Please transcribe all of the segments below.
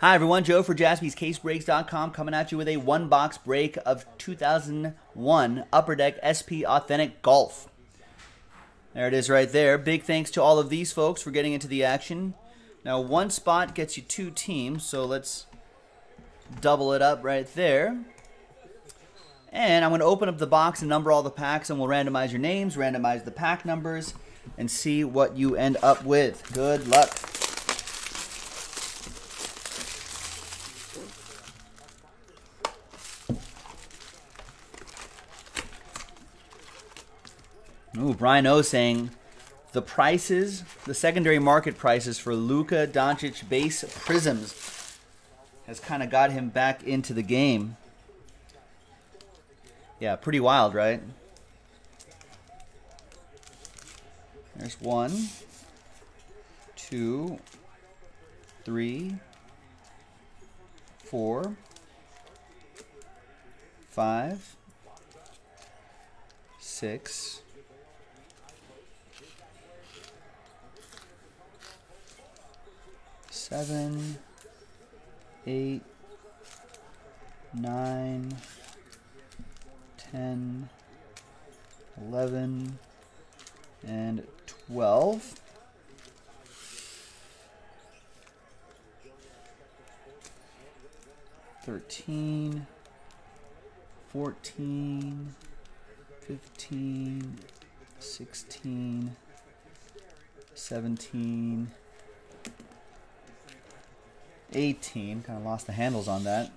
Hi everyone, Joe for JaspysCaseBreaks.com coming at you with a one-box break of 2001 Upper Deck SP Authentic Golf. There it is right there. Big thanks to all of these folks for getting into the action. Now one spot gets you two teams, so let's double it up right there. And I'm going to open up the box and number all the packs, and we'll randomize your names, randomize the pack numbers, and see what you end up with. Good luck. Ooh, Brian O saying, the prices, the secondary market prices for Luka Doncic base prisms has kind of got him back into the game. Yeah, pretty wild, right? There's 1, 2, 3, 4, 5, 6. Seven, eight, nine, 10, 11, and 12. $13, 14, 15, 16, 17, 18, kind of lost the handles on that.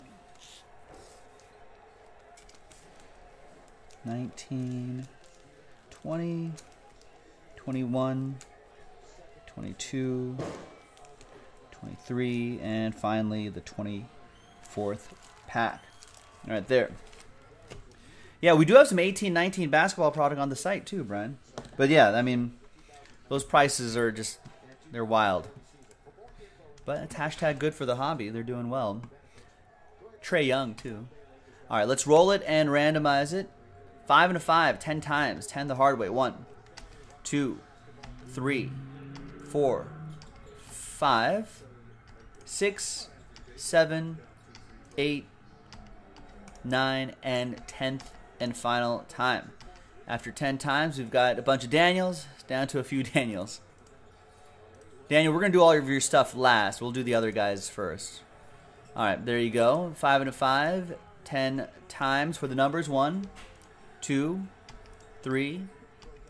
19, 20, 21, 22, 23, and finally the 24th pack. Right there. Yeah, we do have some 18, 19 basketball product on the site too, Brian. But yeah, I mean, those prices are just, they're wild. But it's hashtag good for the hobby. They're doing well. Trae Young, too. All right, let's roll it and randomize it. 5 and a 5, 10 times. 10 the hard way. 1, 2, 3, 4, 5, 6, 7, 8, 9, and 10th and final time. After 10 times, we've got a bunch of Daniels, down to a few Daniels. Daniel, we're going to do all of your stuff last. We'll do the other guys first. All right, there you go. 5 and a 5, 10 times for the numbers. 1, 2, 3,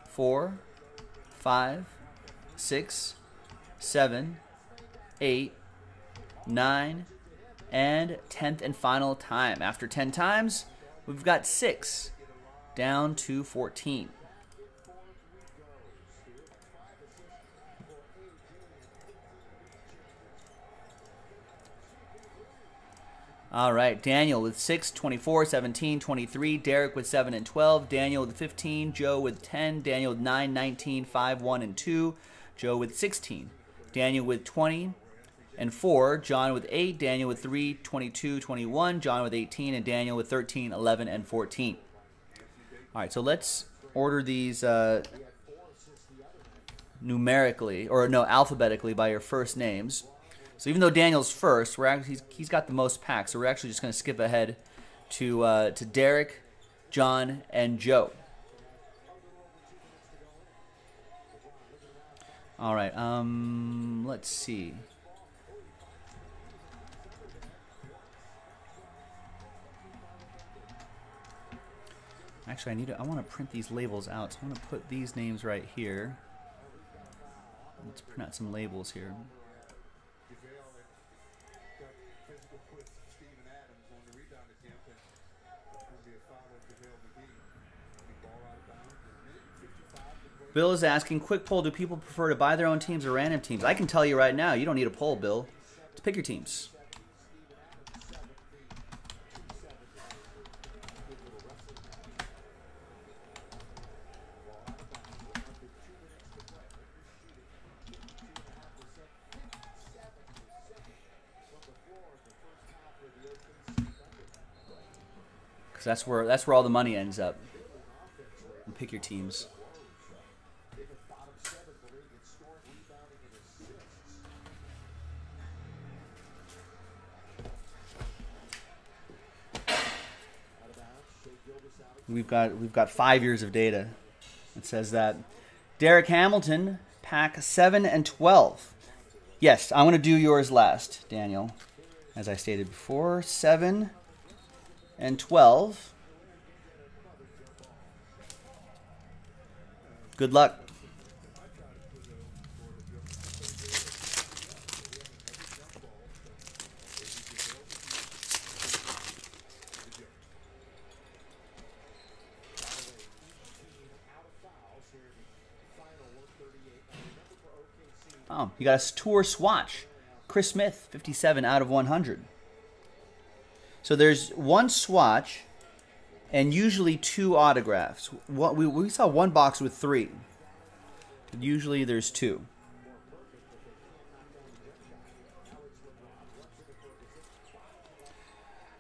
4, 5, 6, 7, 8, 9, and 10th and final time. After 10 times, we've got 6 down to 14. All right, Daniel with 6, 24, 17, 23, Derek with 7 and 12, Daniel with 15, Joe with 10, Daniel with 9, 19, 5, 1, and 2, Joe with 16, Daniel with 20 and 4, John with 8, Daniel with 3, 22, 21, John with 18, and Daniel with 13, 11, and 14. All right, so let's order these numerically, or no, alphabetically by your first names. So even though Daniel's first, we're actually, he's got the most packs, so we're actually just going to skip ahead to Derek, John, and Joe. All right, let's see. Actually, I want to print these labels out, so I'm going to put these names right here. Let's print out some labels here. Bill is asking, quick poll, do people prefer to buy their own teams or random teams? I can tell you right now, you don't need a poll, Bill. Just pick your teams. Because that's where all the money ends up. And pick your teams. We've got 5 years of data. It says that Derek Hamilton, pack 7 and 12. Yes, I'm going to do yours last, Daniel. As I stated before, 7 and 12. Good luck. Oh, you got a tour swatch. Chris Smith, 57 out of 100. So there's one swatch and usually two autographs. We saw one box with three. Usually there's two.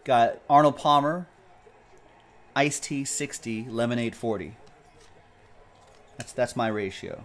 Got Arnold Palmer, Iced Tea 60, Lemonade 40. That's my ratio.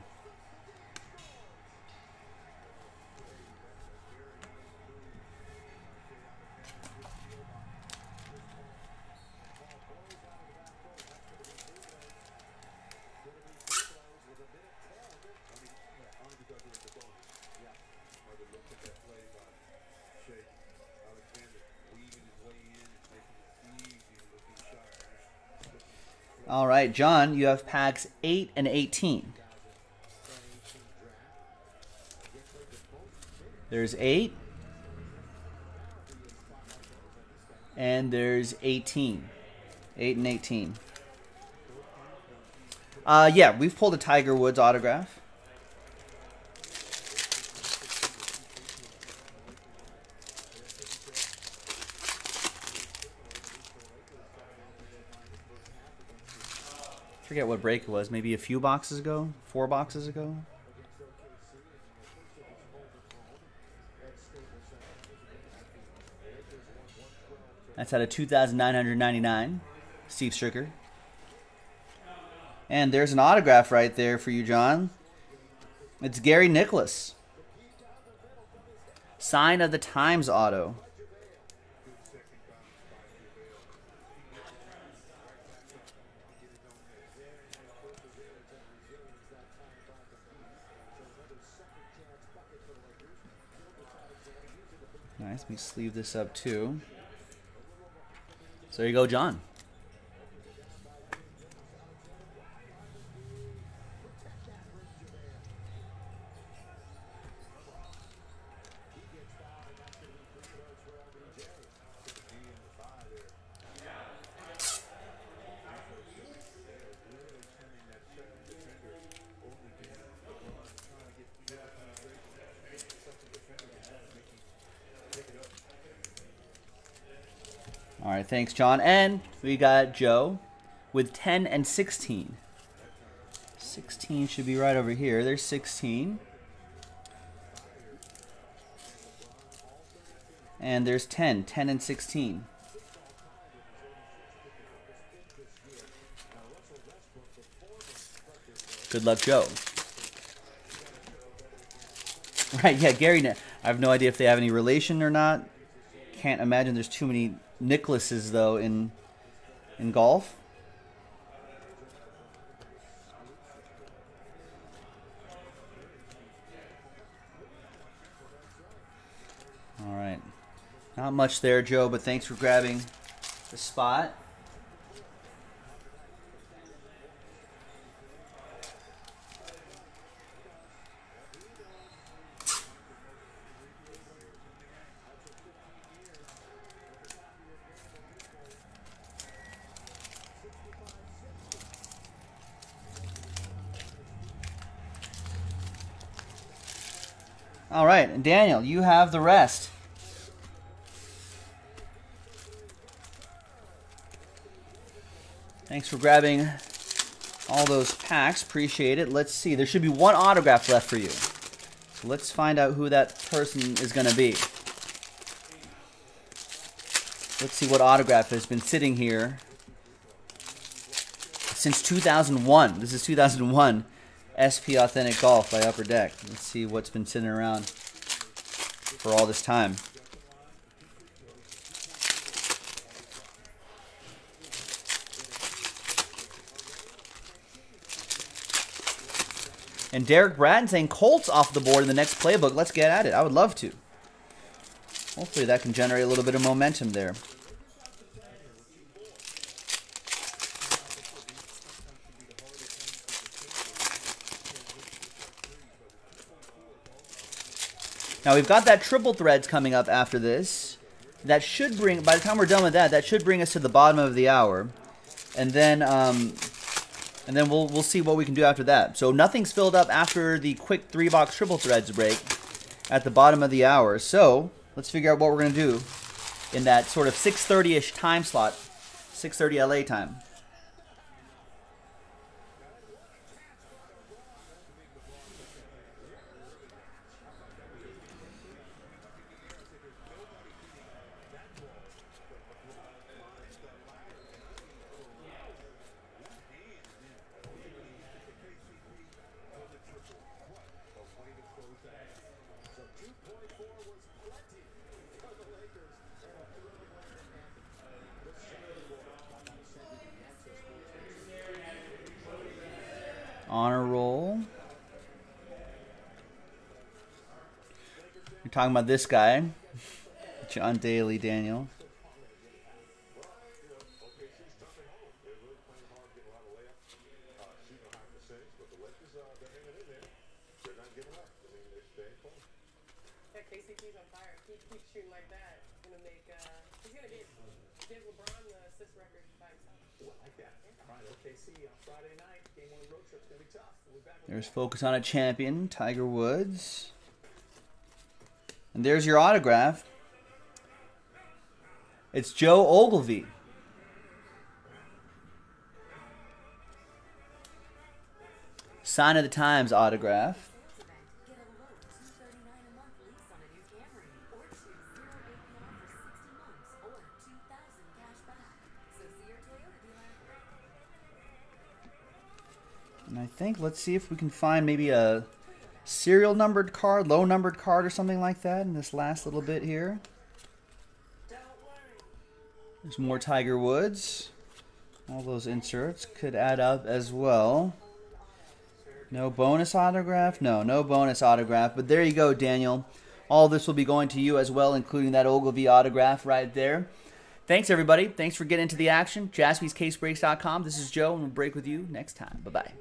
All right, John, you have packs 8 and 18. There's 8. And there's 18. 8 and 18. Yeah, we've pulled a Tiger Woods autograph. I forget what break it was, maybe a few boxes ago, 4 boxes ago. That's out of 2,999, Steve Stricker. And there's an autograph right there for you, John. It's Gary Nicholas. Sign of the Times auto. Nice. Let me sleeve this up too. So there you go, John. All right, thanks, John. And we got Joe with 10 and 16. 16 should be right over here. There's 16. And there's 10. 10 and 16. Good luck, Joe. Right, yeah, Gary. I have no idea if they have any relation or not. Can't imagine there's too many Nicholas's though in golf. All right, not much there, Joe, but thanks for grabbing the spot. All right, and Daniel, you have the rest. Thanks for grabbing all those packs. Appreciate it. Let's see. There should be one autograph left for you. So let's find out who that person is going to be. Let's see what autograph has been sitting here since 2001. This is 2001. SP Authentic Golf by Upper Deck. Let's see what's been sitting around for all this time. And Derek Bratton saying Colts off the board in the next playbook. Let's get at it. I would love to. Hopefully that can generate a little bit of momentum there. Now we've got that triple threads coming up after this. That should bring, by the time we're done with that, that should bring us to the bottom of the hour. And then we'll see what we can do after that. So nothing's filled up after the quick 3-box triple threads break at the bottom of the hour. So let's figure out what we're going to do in that sort of 6:30-ish time slot, 6:30 LA time. Honor roll. You're talking about this guy, John Daly, Daniel. There's Focus on a Champion, Tiger Woods. And there's your autograph. It's Joe Ogilvy. Sign of the Times autograph. And I think, let's see if we can find maybe a serial numbered card, low numbered card or something like that in this last little bit here. There's more Tiger Woods. All those inserts could add up as well. No bonus autograph? No, no bonus autograph. But there you go, Daniel. All this will be going to you as well, including that Ogilvy autograph right there. Thanks, everybody. Thanks for getting into the action. JaspysCaseBreaks.com. This is Joe, and we'll break with you next time. Bye-bye.